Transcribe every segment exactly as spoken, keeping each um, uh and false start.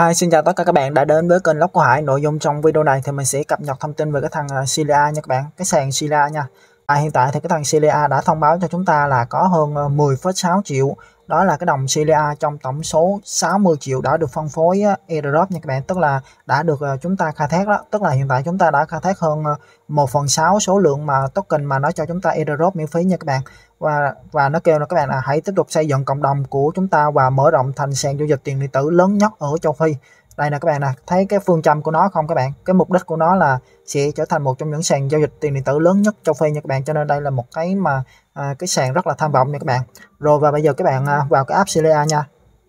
Hi, xin chào tất cả các bạn đã đến với kênh Lốc của Hải. Nội dung trong video này thì mình sẽ cập nhật thông tin về cái thằng Celia nha các bạn, cái sàn Celia nha. À, hiện tại thì cái thằng Celia đã thông báo cho chúng ta là có hơn mười phẩy sáu triệu, đó là cái đồng Celia trong tổng số sáu mươi triệu đã được phân phối airdrop nha các bạn, tức là đã được chúng ta khai thác đó, tức là hiện tại chúng ta đã khai thác hơn một phần sáu số lượng mà token mà nó cho chúng ta airdrop miễn phí nha các bạn. Và và nó kêu là các bạn là hãy tiếp tục xây dựng cộng đồng của chúng ta và mở rộng thành sàn giao dịch tiền điện tử lớn nhất ở châu Phi. Đây là các bạn nè, thấy cái phương châm của nó không các bạn? Cái mục đích của nó là sẽ trở thành một trong những sàn giao dịch tiền điện tử lớn nhất châu Phi nha các bạn. Cho nên đây là một cái mà à, cái sàn rất là tham vọng nha các bạn. Rồi và bây giờ các bạn à, vào cái app Celia nha.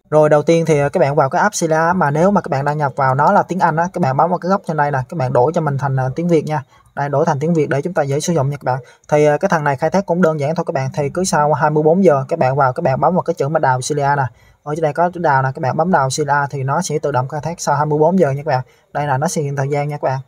Rồi đầu tiên thì các bạn vào cái app Celia, mà nếu mà các bạn đăng nhập vào nó là tiếng Anh á, các bạn bấm vào cái góc trên đây nè, các bạn đổi cho mình thành tiếng Việt nha. Đây, đổi thành tiếng Việt để chúng ta dễ sử dụng nha các bạn. Thì cái thằng này khai thác cũng đơn giản thôi các bạn, thì cứ sau hai mươi bốn giờ các bạn vào, các bạn bấm vào cái chữ mà đào Celia nè. Ở trên đây có chữ đào nè, các bạn bấm đào Celia thì nó sẽ tự động khai thác sau hai mươi bốn giờ nha các bạn. Đây là nó sẽ hiện thời gian nha các bạn.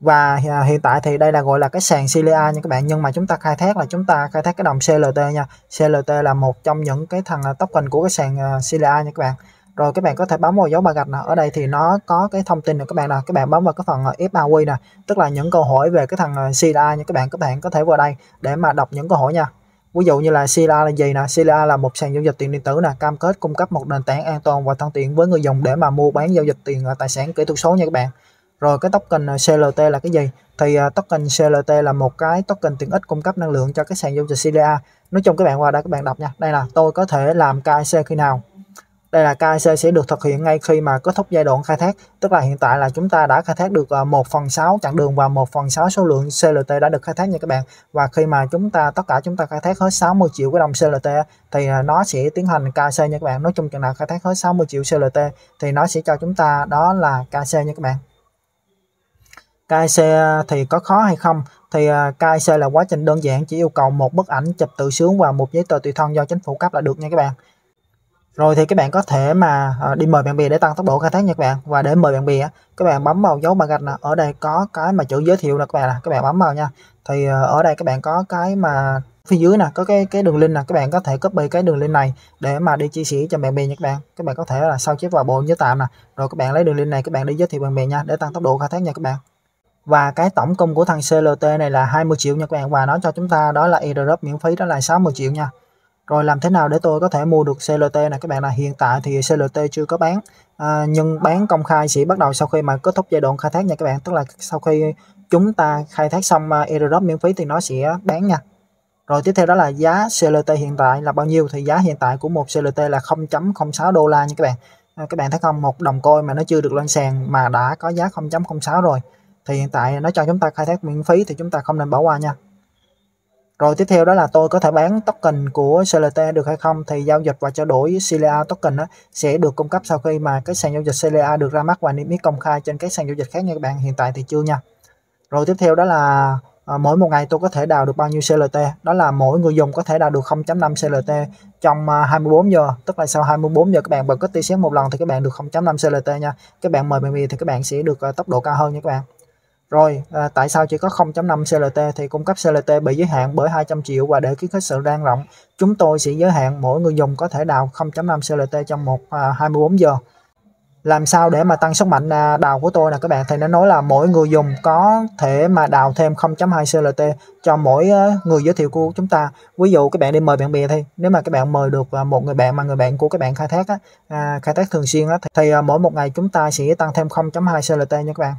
Và hiện tại thì đây là gọi là cái sàn Celia nha các bạn, nhưng mà chúng ta khai thác là chúng ta khai thác cái đồng xê lờ tê nha. xê lờ tê là một trong những cái thằng token của cái sàn Celia nha các bạn. Rồi các bạn có thể bấm vào dấu ba gạch nè, ở đây thì nó có cái thông tin này các bạn nè, các bạn bấm vào cái phần ép a quy nè, tức là những câu hỏi về cái thằng Celia nha các bạn, các bạn có thể vào đây để mà đọc những câu hỏi nha. Ví dụ như là Celia là gì nè, Celia là một sàn giao dịch tiền điện tử nè, cam kết cung cấp một nền tảng an toàn và thân thiện với người dùng để mà mua bán giao dịch tiền tài sản kỹ thuật số nha các bạn. Rồi cái token xê lờ tê là cái gì? Thì token xê lờ tê là một cái token tiện ích cung cấp năng lượng cho cái sàn giao dịch Celia. Nói chung các bạn qua đây các bạn đọc nha. Đây là tôi có thể làm ca i xê khi nào? Đây là ca i xê sẽ được thực hiện ngay khi mà kết thúc giai đoạn khai thác. Tức là hiện tại là chúng ta đã khai thác được một phần sáu chặng đường và một phần sáu số lượng xê lờ tê đã được khai thác nha các bạn. Và khi mà chúng ta tất cả chúng ta khai thác hết sáu mươi triệu cái đồng xê lờ tê thì nó sẽ tiến hành ca i xê nha các bạn. Nói chung chừng nào khai thác hết sáu mươi triệu xê lờ tê thì nó sẽ cho chúng ta đó là ca i xê nha các bạn. ca i xê thì có khó hay không? Thì ca i xê là quá trình đơn giản, chỉ yêu cầu một bức ảnh chụp tự sướng và một giấy tờ tùy thân do chính phủ cấp là được nha các bạn. Rồi thì các bạn có thể mà đi mời bạn bè để tăng tốc độ khai thác nha các bạn. Và để mời bạn bè các bạn bấm vào dấu ba gạch nè, ở đây có cái mà chữ giới thiệu nè các bạn, các bạn bấm vào nha. Thì ở đây các bạn có cái mà phía dưới nè, có cái cái đường link nè, các bạn có thể copy cái đường link này để mà đi chia sẻ cho bạn bè nha các bạn. Các bạn có thể là sao chép vào bộ nhớ tạm nè, rồi các bạn lấy đường link này các bạn đi giới thiệu bạn bè nha, để tăng tốc độ khai thác nha các bạn. Và cái tổng cung của thằng xê lờ tê này là hai mươi triệu nha các bạn, và nó cho chúng ta đó là airdrop miễn phí đó là sáu mươi triệu nha. Rồi làm thế nào để tôi có thể mua được xê lờ tê này các bạn? Là hiện tại thì xê lờ tê chưa có bán, à, nhưng bán công khai sẽ bắt đầu sau khi mà kết thúc giai đoạn khai thác nha các bạn, tức là sau khi chúng ta khai thác xong airdrop miễn phí thì nó sẽ bán nha. Rồi tiếp theo đó là giá xê lờ tê hiện tại là bao nhiêu? Thì giá hiện tại của một xê lờ tê là không phẩy không sáu đô la nha các bạn. À, các bạn thấy không, một đồng coin mà nó chưa được lên sàn mà đã có giá không phẩy không sáu rồi. Thì hiện tại nó cho chúng ta khai thác miễn phí thì chúng ta không nên bỏ qua nha. Rồi tiếp theo đó là tôi có thể bán token của xê lờ tê được hay không? Thì giao dịch và trao đổi Celia token đó sẽ được cung cấp sau khi mà cái sàn giao dịch Celia được ra mắt và niêm yết công khai trên các sàn giao dịch khác nha các bạn, hiện tại thì chưa nha. Rồi tiếp theo đó là à, mỗi một ngày tôi có thể đào được bao nhiêu xê lờ tê? Đó là mỗi người dùng có thể đào được không phẩy năm xê lờ tê trong hai mươi bốn giờ, tức là sau hai mươi bốn giờ các bạn bật cái t-shirt một lần thì các bạn được không phẩy năm xê lờ tê nha. Các bạn mời bạn bè thì các bạn sẽ được uh, tốc độ cao hơn nha các bạn. Rồi, à, tại sao chỉ có không phẩy năm xê lờ tê? Thì cung cấp xê lờ tê bị giới hạn bởi hai trăm triệu, và để khuyến khích sự lan rộng, chúng tôi sẽ giới hạn mỗi người dùng có thể đào không phẩy năm xê lờ tê trong một à, hai mươi bốn giờ. Làm sao để mà tăng sức mạnh à, đào của tôi là các bạn? Thì nó nói là mỗi người dùng có thể mà đào thêm không phẩy hai xê lờ tê cho mỗi à, người giới thiệu của chúng ta. Ví dụ các bạn đi mời bạn bè thì nếu mà các bạn mời được à, một người bạn mà người bạn của các bạn khai thác á, à, khai thác thường xuyên á, thì, thì à, mỗi một ngày chúng ta sẽ tăng thêm không phẩy hai xê lờ tê nha các bạn.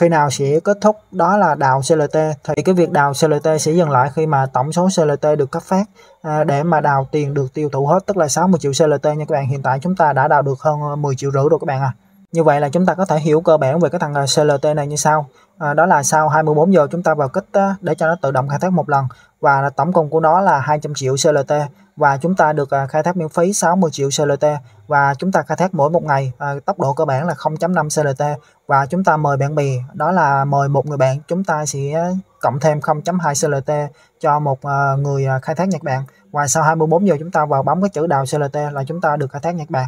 Khi nào sẽ kết thúc đó là đào xê lờ tê? Thì cái việc đào xê lờ tê sẽ dừng lại khi mà tổng số xê lờ tê được cấp phát à, để mà đào tiền được tiêu thụ hết, tức là sáu mươi triệu xê lờ tê nha các bạn. Hiện tại chúng ta đã đào được hơn mười triệu rưỡi rồi các bạn à. Như vậy là chúng ta có thể hiểu cơ bản về cái thằng xê lờ tê này như sau. À, đó là sau hai mươi bốn giờ chúng ta vào kích để cho nó tự động khai thác một lần, và tổng cộng của nó là hai trăm triệu xê lờ tê, và chúng ta được khai thác miễn phí sáu mươi triệu xê lờ tê, và chúng ta khai thác mỗi một ngày à, tốc độ cơ bản là không phẩy năm xê lờ tê, và chúng ta mời bạn bè, đó là mời một người bạn chúng ta sẽ cộng thêm không phẩy hai xê lờ tê cho một à, người khai thác nha các bạn. Và sau hai mươi bốn giờ chúng ta vào bấm cái chữ đào xê lờ tê là chúng ta được khai thác nha các bạn.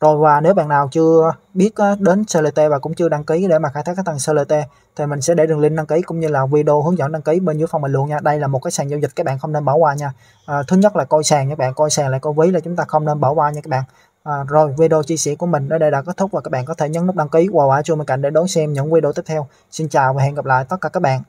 Rồi và nếu bạn nào chưa biết đến xê lờ tê và cũng chưa đăng ký để mà khai thác cái thằng xê lờ tê thì mình sẽ để đường link đăng ký cũng như là video hướng dẫn đăng ký bên dưới phần bình luận nha. Đây là một cái sàn giao dịch các bạn không nên bỏ qua nha. À, thứ nhất là coi sàn các bạn, coi sàn lại coi ví là chúng ta không nên bỏ qua nha các bạn. À, rồi video chia sẻ của mình ở đây đã kết thúc và các bạn có thể nhấn nút đăng ký và quả chuông bên cạnh để đón xem những video tiếp theo. Xin chào và hẹn gặp lại tất cả các bạn.